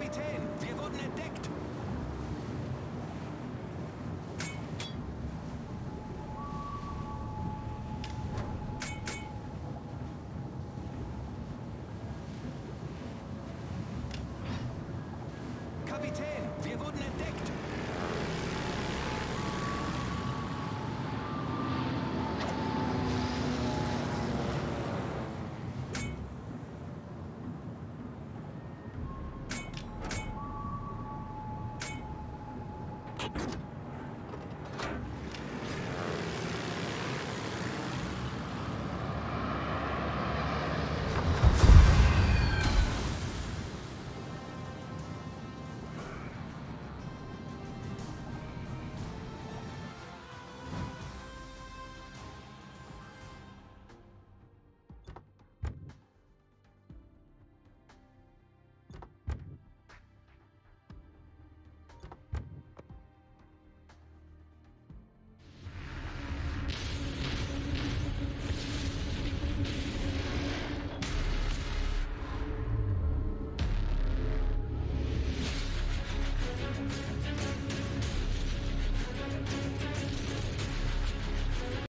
Kapitän, wir wurden entdeckt. Kapitän.